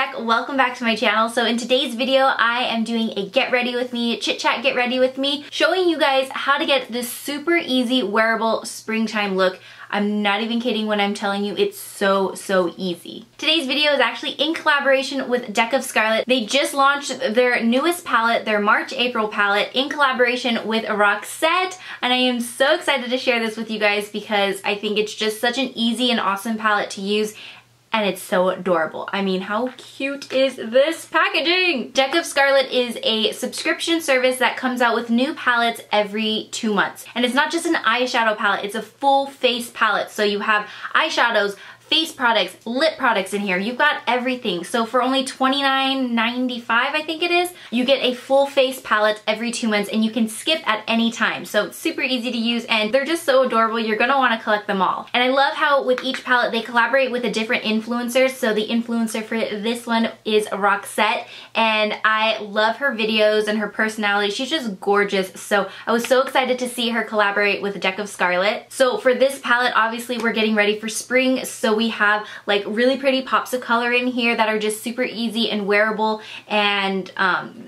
JaaackJack, welcome back to my channel. So in today's video, I am doing a get ready with me, chit chat get ready with me, showing you guys how to get this super easy wearable springtime look. I'm not even kidding when I'm telling you it's so easy. Today's video is actually in collaboration with Deck of Scarlet. They just launched their newest palette, their March-April palette, in collaboration with Roxette, and I am so excited to share this with you guys because I think it's just such an easy and awesome palette to use. And it's so adorable. I mean, how cute is this packaging? Deck of Scarlet is a subscription service that comes out with new palettes every 2 months. And it's not just an eyeshadow palette, it's a full face palette. So you have eyeshadows, face products, lip products in here. You've got everything. So for only $29.95, I think it is, you get a full face palette every 2 months and you can skip at any time. So it's super easy to use and they're just so adorable. You're gonna wanna collect them all. And I love how with each palette, they collaborate with a different influencer. So the influencer for this one is Roxette and I love her videos and her personality. She's just gorgeous. So I was so excited to see her collaborate with Deck of Scarlet. So for this palette, obviously we're getting ready for spring. So we have like really pretty pops of color in here that are just super easy and wearable and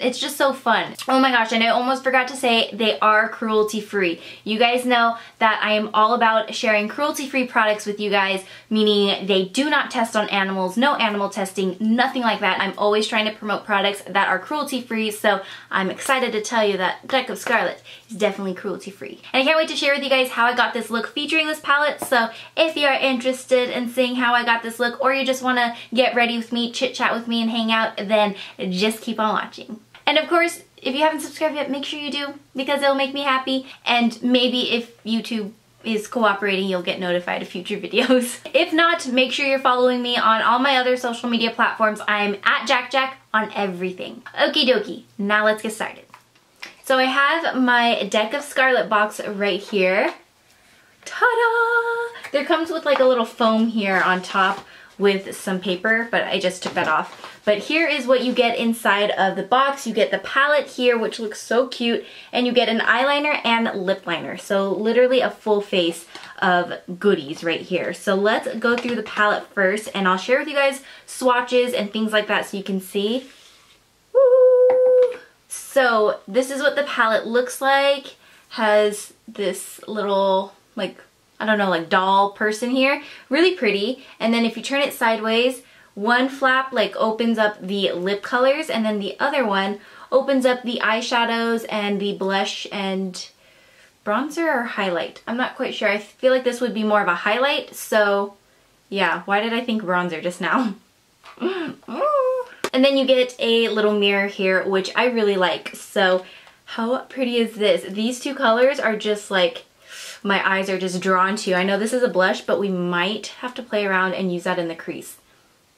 it's just so fun. Oh my gosh, and I almost forgot to say they are cruelty free. You guys know that I am all about sharing cruelty free products with you guys, meaning they do not test on animals, no animal testing, nothing like that. I'm always trying to promote products that are cruelty free, so I'm excited to tell you that Deck of Scarlet is definitely cruelty free. And I can't wait to share with you guys how I got this look featuring this palette, so if you are interested in seeing how I got this look, or you just want to get ready with me, chit chat with me and hang out, then just keep on watching. And of course, if you haven't subscribed yet, make sure you do because it'll make me happy, and maybe if YouTube is cooperating, you'll get notified of future videos. If not, make sure you're following me on all my other social media platforms. I'm at JaaackJack on everything. Okie dokie, now let's get started. So I have my Deck of Scarlet box right here. Ta-da! There comes with like a little foam here on top with some paper, but I just took that off. But here is what you get inside of the box. You get the palette here, which looks so cute, and you get an eyeliner and lip liner. So literally a full face of goodies right here. So let's go through the palette first, and I'll share with you guys swatches and things like that so you can see. Woo! So this is what the palette looks like. Has this little, like, I don't know, like doll person here. Really pretty. And then if you turn it sideways, one flap like opens up the lip colors and then the other one opens up the eyeshadows and the blush and bronzer or highlight. I'm not quite sure. I feel like this would be more of a highlight. So yeah, why did I think bronzer just now? And then you get a little mirror here, which I really like. So how pretty is this? These two colors are just like, my eyes are just drawn to. I know this is a blush, but we might have to play around and use that in the crease.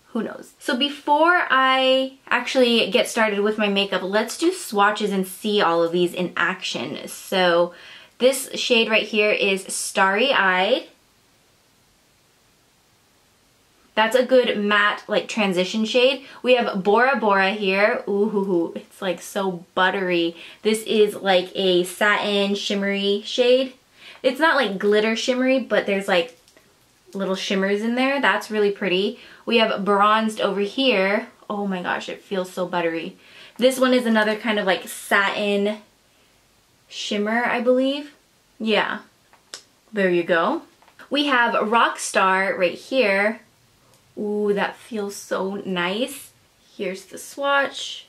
Who knows? So before I actually get started with my makeup, let's do swatches and see all of these in action. So this shade right here is Starry Eyed. That's a good matte, like, transition shade. We have Bora Bora here. Ooh, it's like so buttery. This is like a satin shimmery shade. It's not like glitter shimmery, but there's like little shimmers in there. That's really pretty. We have Bronzed over here. Oh my gosh, it feels so buttery. This one is another kind of like satin shimmer, I believe. Yeah, there you go. We have Rockstar right here. Ooh, that feels so nice. Here's the swatch.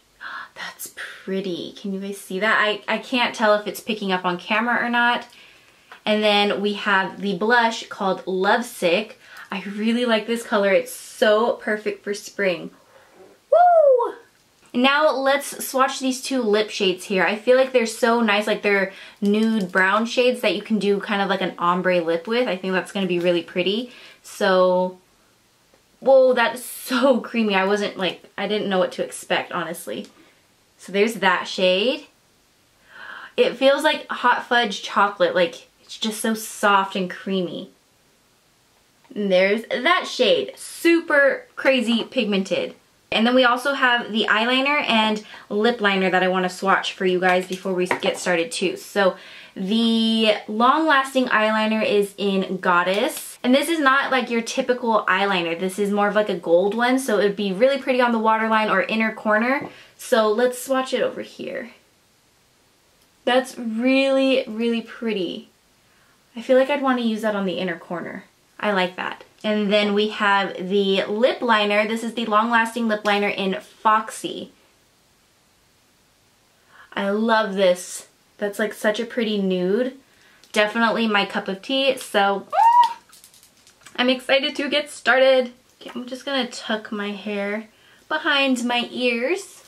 That's pretty. Can you guys see that? I can't tell if it's picking up on camera or not. And then we have the blush called Lovesick. I really like this color. It's so perfect for spring. Woo! Now let's swatch these two lip shades here. I feel like they're so nice. Like, they're nude brown shades that you can do kind of like an ombre lip with. I think that's going to be really pretty. So, whoa, that is so creamy. I wasn't like, I didn't know what to expect, honestly. So there's that shade. It feels like hot fudge chocolate. Like, it's just so soft and creamy. And there's that shade, super crazy pigmented. And then we also have the eyeliner and lip liner that I want to swatch for you guys before we get started too. So The long-lasting eyeliner is in Goddess. And this is not like your typical eyeliner. This is more of like a gold one, so it would be really pretty on the waterline or inner corner. So let's swatch it over here. That's really, really pretty. I feel like I'd want to use that on the inner corner. I like that. And then we have the lip liner. This is the long-lasting lip liner in Foxy. I love this. That's like such a pretty nude. Definitely my cup of tea, so I'm excited to get started. Okay, I'm just gonna tuck my hair behind my ears.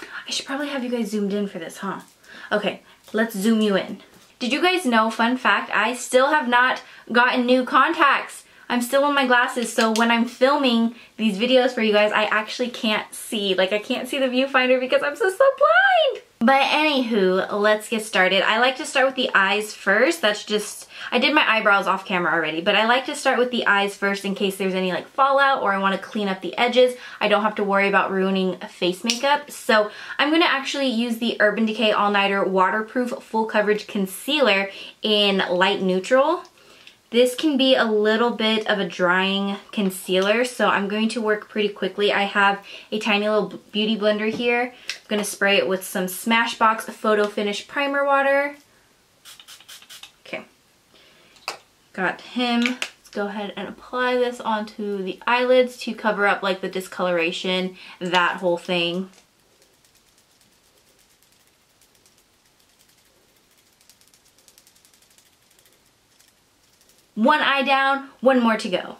I should probably have you guys zoomed in for this, huh? Okay, let's zoom you in. Did you guys know, fun fact, I still have not gotten new contacts. I'm still in my glasses, so when I'm filming these videos for you guys, I actually can't see. Like, I can't see the viewfinder because I'm so blind. But anywho, let's get started. I like to start with the eyes first. That's just, I did my eyebrows off camera already, but I like to start with the eyes first in case there's any like fallout or I want to clean up the edges. I don't have to worry about ruining face makeup. So I'm going to actually use the Urban Decay All Nighter Waterproof Full Coverage Concealer in Light Neutral. This can be a little bit of a drying concealer, so I'm going to work pretty quickly. I have a tiny little beauty blender here. I'm going to spray it with some Smashbox Photo Finish Primer Water. Okay, got him. Let's go ahead and apply this onto the eyelids to cover up like the discoloration, that whole thing. One eye down, one more to go.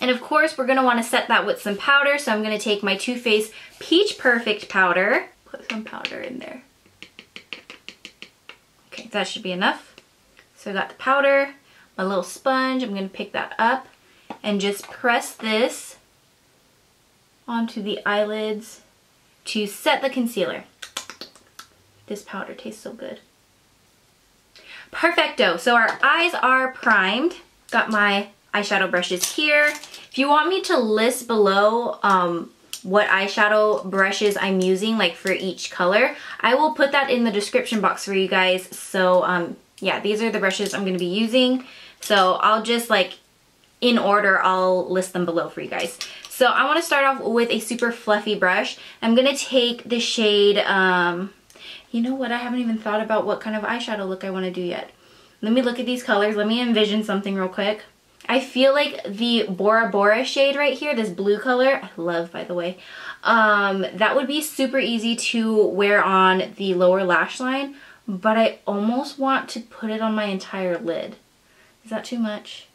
And of course, we're gonna wanna set that with some powder, so I'm gonna take my Too Faced Peach Perfect powder. Put some powder in there. Okay, that should be enough. So I got the powder, my little sponge, I'm gonna pick that up and just press this onto the eyelids to set the concealer. This powder tastes so good. Perfecto, so our eyes are primed. Got my eyeshadow brushes here. If you want me to list below what eyeshadow brushes I'm using, like for each color, I will put that in the description box for you guys. So yeah, these are the brushes I'm gonna be using. So I'll just like, in order, I'll list them below for you guys. So I want to start off with a super fluffy brush. I'm going to take the shade, you know what, I haven't even thought about what kind of eyeshadow look I want to do yet. Let me look at these colors. Let me envision something real quick. I feel like the Bora Bora shade right here, this blue color, I love by the way, that would be super easy to wear on the lower lash line, but I almost want to put it on my entire lid. Is that too much?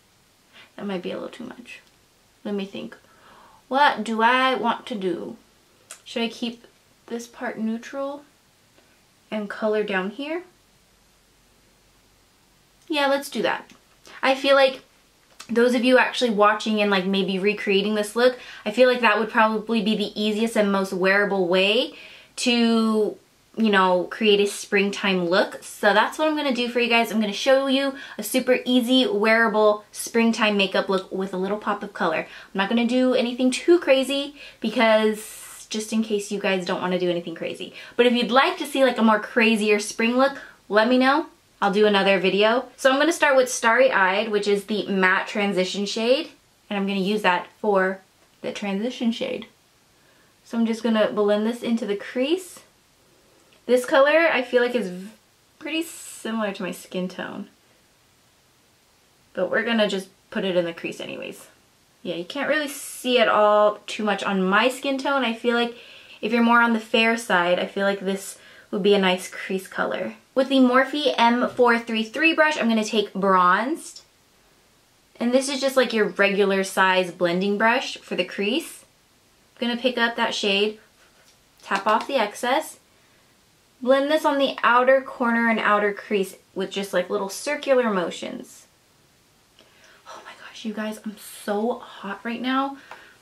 That might be a little too much. Let me think. What do I want to do? Should I keep this part neutral and color down here? Yeah, let's do that. I feel like those of you actually watching and like maybe recreating this look, I feel like that would probably be the easiest and most wearable way to, you know, create a springtime look. So that's what I'm gonna do for you guys. I'm gonna show you a super easy, wearable springtime makeup look with a little pop of color. I'm not gonna do anything too crazy because just in case you guys don't wanna do anything crazy. But if you'd like to see like a more crazier spring look, let me know. I'll do another video. So I'm gonna start with Starry Eyed, which is the matte transition shade. And I'm gonna use that for the transition shade. So I'm just gonna blend this into the crease. This color, I feel like, is pretty similar to my skin tone. But we're gonna just put it in the crease anyways. Yeah, you can't really see it all too much on my skin tone. I feel like if you're more on the fair side, I feel like this would be a nice crease color. With the Morphe M433 brush, I'm gonna take Bronzed. And this is just like your regular size blending brush for the crease. I'm gonna pick up that shade, tap off the excess, blend this on the outer corner and outer crease with just like little circular motions. Oh my gosh, you guys, I'm so hot right now.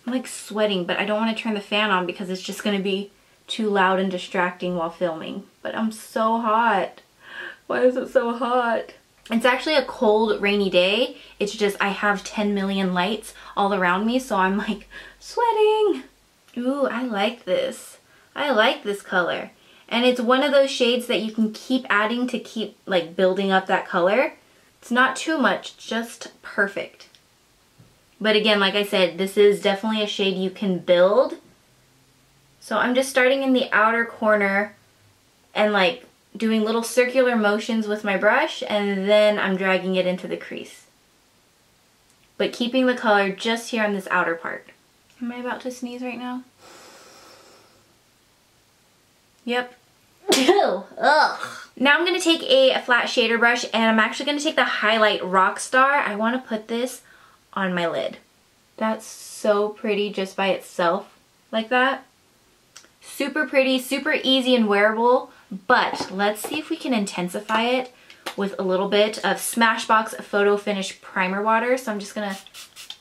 I'm like sweating, but I don't want to turn the fan on because it's just going to be too loud and distracting while filming. But I'm so hot. Why is it so hot? It's actually a cold, rainy day. It's just I have 10 million lights all around me, so I'm like sweating. Ooh, I like this. I like this color. And it's one of those shades that you can keep adding to keep like building up that color. It's not too much, just perfect. But again, like I said, this is definitely a shade you can build. So I'm just starting in the outer corner and like doing little circular motions with my brush, and then I'm dragging it into the crease. But keeping the color just here on this outer part. Am I about to sneeze right now? Yep. Ew, ugh. Now I'm going to take a flat shader brush and I'm actually going to take the highlight Rockstar. I want to put this on my lid. That's so pretty just by itself like that. Super pretty, super easy and wearable, but let's see if we can intensify it with a little bit of Smashbox Photo Finish Primer Water. So I'm just going to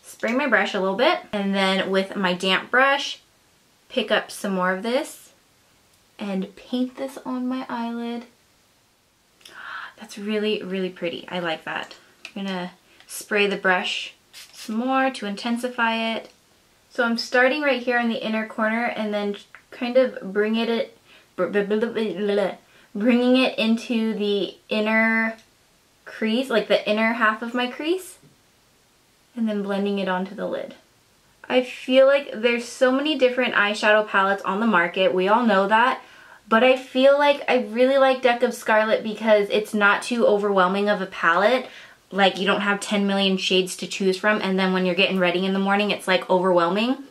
spray my brush a little bit and then with my damp brush, pick up some more of this and paint this on my eyelid. That's really, really pretty. I like that. I'm gonna spray the brush some more to intensify it. So I'm starting right here in the inner corner and then kind of bringing it into the inner crease, like the inner half of my crease, and then blending it onto the lid. I feel like there's so many different eyeshadow palettes on the market. We all know that. But I feel like I really like Deck of Scarlet because it's not too overwhelming of a palette. Like you don't have 10 million shades to choose from, and then when you're getting ready in the morning, it's like overwhelming.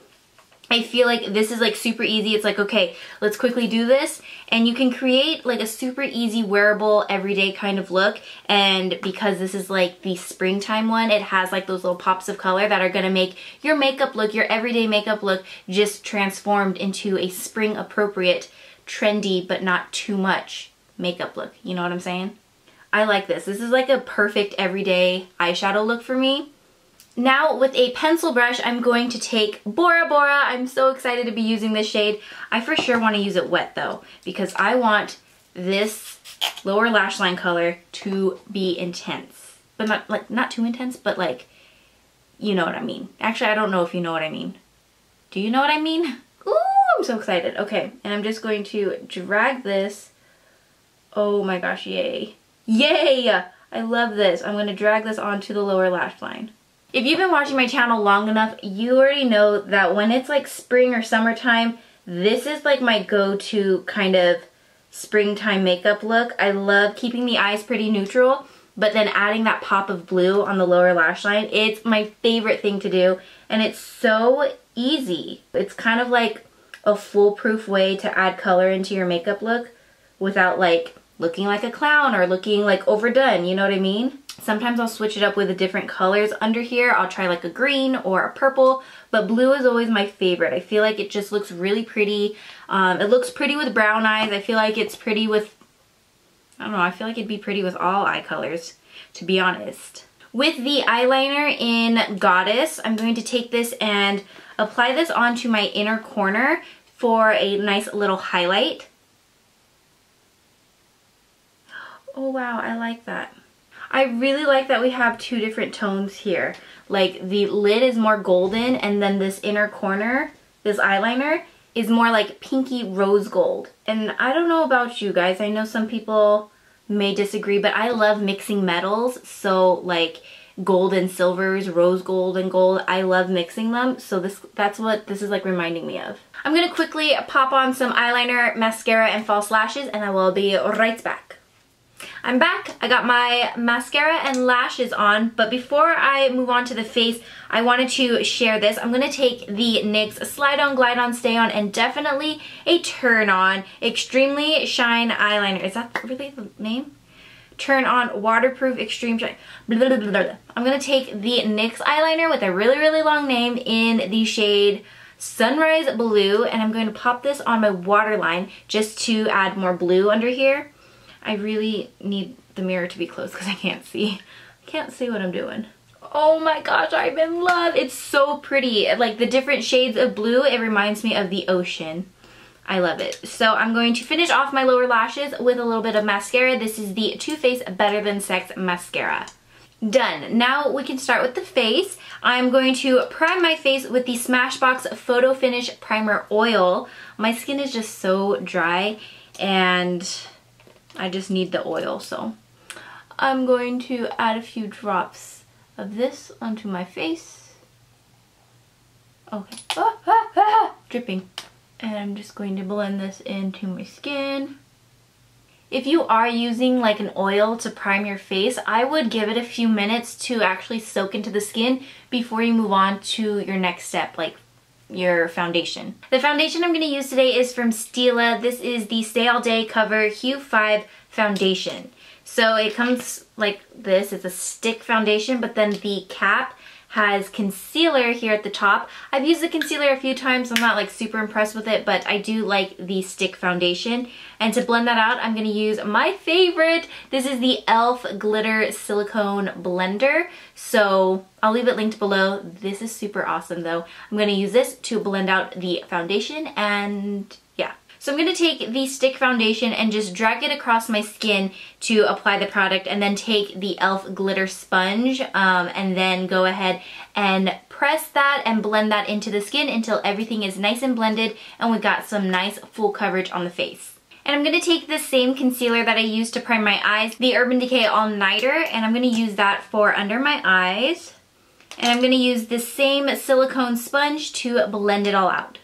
I feel like this is like super easy. It's like, okay, let's quickly do this. And you can create like a super easy wearable everyday kind of look. And because this is like the springtime one, it has like those little pops of color that are gonna make your makeup look, your everyday makeup look, just transformed into a spring appropriate, trendy, but not too much makeup look. You know what I'm saying? I like this. This is like a perfect everyday eyeshadow look for me. Now with a pencil brush, I'm going to take Bora Bora. I'm so excited to be using this shade. I for sure want to use it wet though, because I want this lower lash line color to be intense. But not too intense, but like, you know what I mean. Actually, I don't know if you know what I mean. Do you know what I mean? Ooh, I'm so excited. Okay, and I'm just going to drag this. Oh my gosh, yay. Yay! I love this. I'm going to drag this onto the lower lash line. If you've been watching my channel long enough, you already know that when it's like spring or summertime, this is like my go-to kind of springtime makeup look. I love keeping the eyes pretty neutral, but then adding that pop of blue on the lower lash line. It's my favorite thing to do, and it's so easy. It's kind of like a foolproof way to add color into your makeup look without like looking like a clown or looking like overdone, you know what I mean? Sometimes I'll switch it up with the different colors under here. I'll try like a green or a purple, but blue is always my favorite. I feel like it just looks really pretty. It looks pretty with brown eyes. I feel like it's pretty with, I don't know, I feel like it'd be pretty with all eye colors, to be honest. With the eyeliner in Goddess, I'm going to take this and apply this onto my inner corner for a nice little highlight. Oh wow, I like that. I really like that we have two different tones here. Like the lid is more golden, and then this inner corner, this eyeliner, is more like pinky rose gold. And I don't know about you guys, I know some people may disagree, but I love mixing metals. So like gold and silvers, rose gold and gold, I love mixing them. So that's what this is like reminding me of. I'm gonna quickly pop on some eyeliner, mascara, and false lashes, and I will be right back. I'm back. I got my mascara and lashes on, but before I move on to the face, I wanted to share this. I'm going to take the NYX Slide On, Glide On, Stay On, and definitely a Turn On Extremely Shine Eyeliner. Is that really the name? Turn On Waterproof Extreme Shine. Blah, blah, blah, blah. I'm going to take the NYX eyeliner with a really, really long name in the shade Sunrise Blue, and I'm going to pop this on my waterline just to add more blue under here. I really need the mirror to be closed because I can't see. I can't see what I'm doing. Oh my gosh, I'm in love. It's so pretty. Like the different shades of blue, it reminds me of the ocean. I love it. So I'm going to finish off my lower lashes with a little bit of mascara. This is the Too Faced Better Than Sex Mascara. Done. Now we can start with the face. I'm going to prime my face with the Smashbox Photo Finish Primer Oil. My skin is just so dry and I just need the oil, so I'm going to add a few drops of this onto my face. Okay. Dripping. And I'm just going to blend this into my skin. If you are using like an oil to prime your face, I would give it a few minutes to actually soak into the skin before you move on to your next step, like your foundation. The foundation I'm going to use today is from Stila. This is the Stay All Day Cover Hue 5 foundation. So it comes like this. It's a stick foundation, but then the cap has concealer here at the top. I've used the concealer a few times. I'm not like super impressed with it, but I do like the stick foundation. And to blend that out, I'm gonna use my favorite. This is the Elf Glitter Silicone Blender. So I'll leave it linked below. This is super awesome though. I'm gonna use this to blend out the foundation and yeah. So I'm gonna take the stick foundation and just drag it across my skin to apply the product, and then take the e.l.f. glitter sponge and then go ahead and press that and blend that into the skin until everything is nice and blended and we got some nice full coverage on the face. And I'm gonna take the same concealer that I used to prime my eyes, the Urban Decay All Nighter, and I'm gonna use that for under my eyes. And I'm gonna use the same silicone sponge to blend it all out.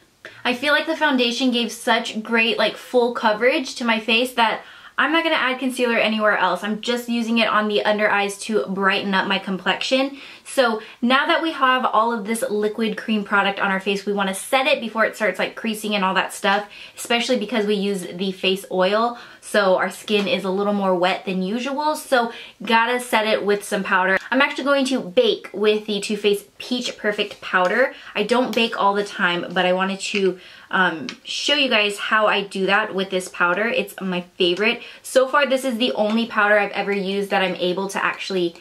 I feel like the foundation gave such great like full coverage to my face that I'm not going to add concealer anywhere else. I'm just using it on the under eyes to brighten up my complexion. So now that we have all of this liquid cream product on our face, we want to set it before it starts like creasing and all that stuff, especially because we use the face oil. So our skin is a little more wet than usual. So gotta set it with some powder. I'm actually going to bake with the Too Faced Peach Perfect powder. I don't bake all the time, but I wanted to show you guys how I do that with this powder. It's my favorite. So far, this is the only powder I've ever used that I'm able to actually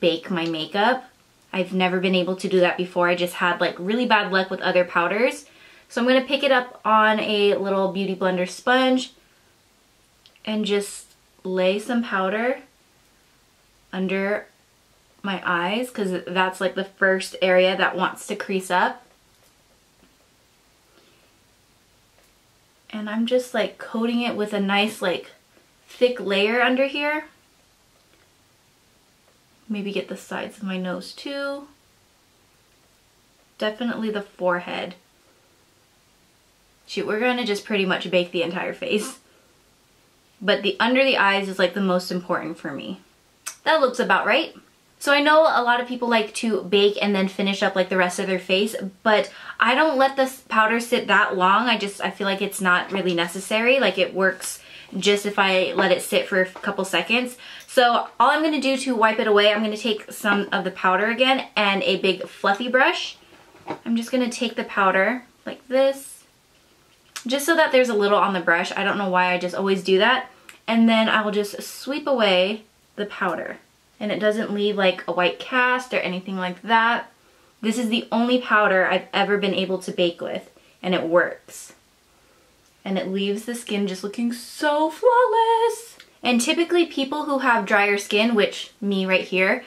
bake my makeup. I've never been able to do that before. I just had like really bad luck with other powders. So I'm gonna pick it up on a little Beauty Blender sponge and just lay some powder under my eyes, because that's like the first area that wants to crease up. And I'm just like coating it with a nice like thick layer under here. Maybe get the sides of my nose too. Definitely the forehead. Shoot, we're gonna just pretty much bake the entire face. But the under the eyes is like the most important for me. That looks about right. So I know a lot of people like to bake and then finish up like the rest of their face, but I don't let this powder sit that long. I feel like it's not really necessary. Like it works just if I let it sit for a couple seconds. So all I'm gonna do to wipe it away, I'm gonna take some of the powder again and a big fluffy brush. I'm just gonna take the powder like this, just so that there's a little on the brush. I don't know why, I just always do that. And then I will just sweep away the powder and it doesn't leave like a white cast or anything like that. This is the only powder I've ever been able to bake with and it works. And it leaves the skin just looking so flawless. And typically people who have drier skin, which me right here,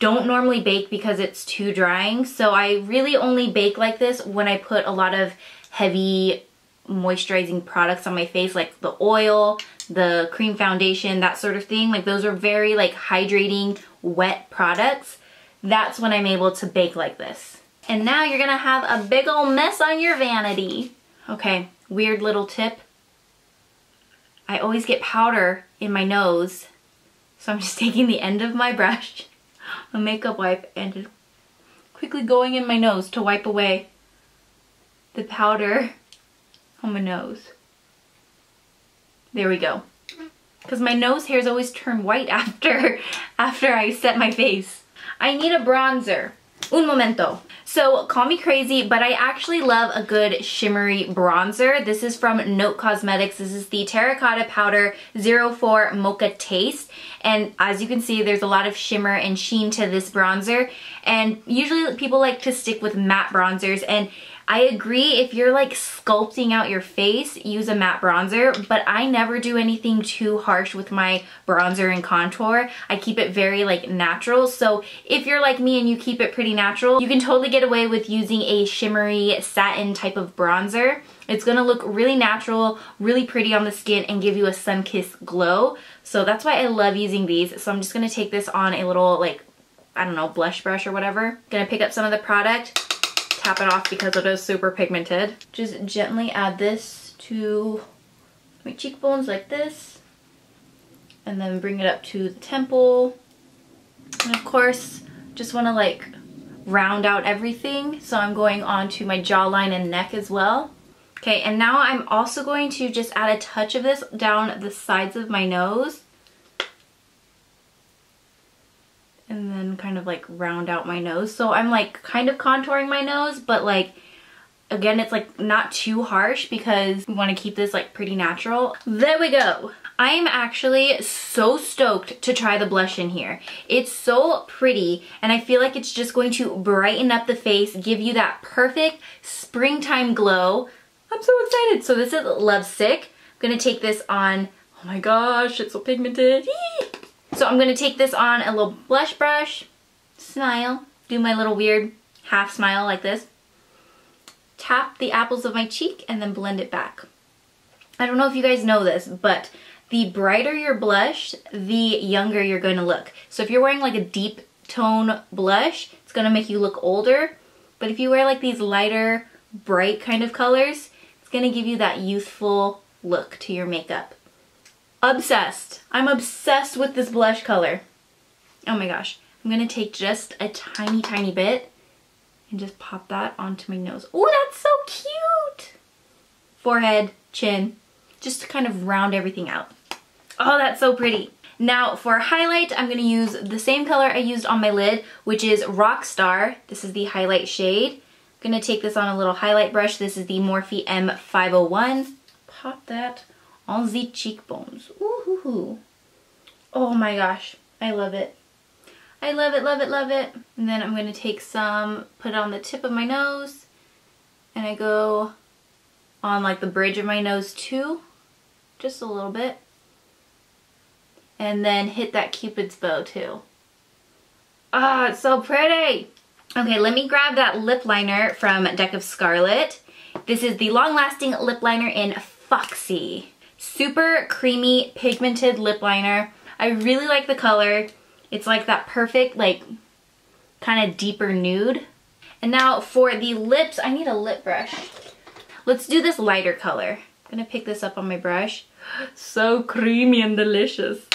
don't normally bake because it's too drying. So I really only bake like this when I put a lot of heavy moisturizing products on my face, like the oil, the cream foundation, that sort of thing. Like those are very like hydrating, wet products. That's when I'm able to bake like this. And now you're gonna have a big old mess on your vanity. Okay, weird little tip. I always get powder in my nose, so I'm just taking the end of my brush, a makeup wipe, and just quickly going in my nose to wipe away the powder on my nose. There we go. Because my nose hairs always turn white after I set my face. I need a bronzer. Un momento. So call me crazy, but I actually love a good shimmery bronzer. This is from Note Cosmetics. This is the Terracotta Powder 04 Mocha Taste. And as you can see, there's a lot of shimmer and sheen to this bronzer. And usually people like to stick with matte bronzers. And I agree, if you're like sculpting out your face, use a matte bronzer, but I never do anything too harsh with my bronzer and contour. I keep it very like natural. So if you're like me and you keep it pretty natural, you can totally get away with using a shimmery satin type of bronzer. It's gonna look really natural, really pretty on the skin, and give you a sun-kissed glow. So that's why I love using these. So I'm just gonna take this on a little like, I don't know, blush brush or whatever. Gonna pick up some of the product, tap it off because it is super pigmented. Just gently add this to my cheekbones like this, and then bring it up to the temple. And of course, just want to like round out everything, so I'm going on to my jawline and neck as well. Okay, and now I'm also going to just add a touch of this down the sides of my nose, and then kind of like round out my nose. So I'm like kind of contouring my nose, but like, again, it's like not too harsh because we want to keep this like pretty natural. There we go. I am actually so stoked to try the blush in here. It's so pretty, and I feel like it's just going to brighten up the face, give you that perfect springtime glow. I'm so excited. So this is Lovesick. I'm gonna take this on, oh my gosh, it's so pigmented. Eee! So I'm gonna take this on a little blush brush, smile, do my little weird half smile like this, tap the apples of my cheek, and then blend it back. I don't know if you guys know this, but the brighter your blush, the younger you're gonna look. So if you're wearing like a deep tone blush, it's gonna make you look older, but if you wear like these lighter, bright kind of colors, it's gonna give you that youthful look to your makeup. Obsessed. I'm obsessed with this blush color. Oh my gosh. I'm gonna take just a tiny, tiny bit and just pop that onto my nose. Oh, that's so cute. Forehead, chin, just to kind of round everything out. Oh, that's so pretty. Now for highlight, I'm gonna use the same color I used on my lid, which is Rockstar. This is the highlight shade. I'm gonna take this on a little highlight brush. This is the Morphe M501. Pop that on the cheekbones. Ooh-hoo-hoo. Oh my gosh, I love it. I love it, love it, love it. And then I'm gonna take some, put it on the tip of my nose, and I go on like the bridge of my nose too, just a little bit. And then hit that Cupid's bow too. Ah, it's so pretty. Okay, let me grab that lip liner from Deck of Scarlet. This is the long-lasting lip liner in Foxy. Super creamy pigmented lip liner. I really like the color. It's like that perfect like kind of deeper nude. And now for the lips, I need a lip brush. Let's do this lighter color. I'm gonna pick this up on my brush. So creamy and delicious.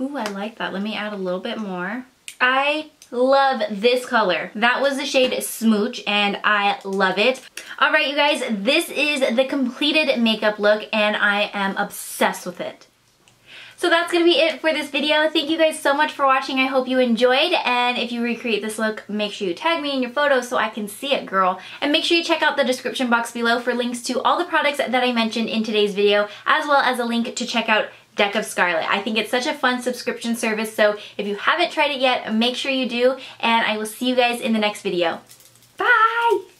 Ooh, I like that. Let me add a little bit more. I love this color. That was the shade Smooch, and I love it. All right, you guys, this is the completed makeup look, and I am obsessed with it. So that's gonna be it for this video. Thank you guys so much for watching. I hope you enjoyed, and if you recreate this look, make sure you tag me in your photos so I can see it, girl. And make sure you check out the description box below for links to all the products that I mentioned in today's video, as well as a link to check out Deck of Scarlet. I think it's such a fun subscription service, so if you haven't tried it yet, make sure you do, and I will see you guys in the next video. Bye!